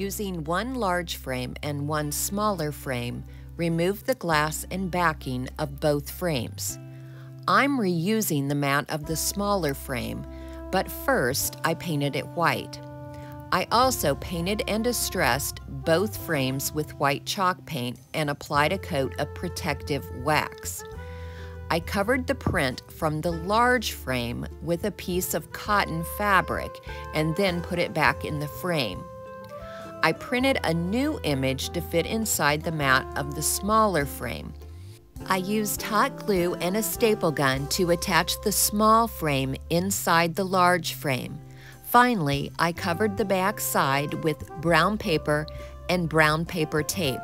Using one large frame and one smaller frame, remove the glass and backing of both frames. I'm reusing the mat of the smaller frame, but first I painted it white. I also painted and distressed both frames with white chalk paint and applied a coat of protective wax. I covered the print from the large frame with a piece of cotton fabric and then put it back in the frame. I printed a new image to fit inside the mat of the smaller frame. I used hot glue and a staple gun to attach the small frame inside the large frame. Finally, I covered the back side with brown paper and brown paper tape.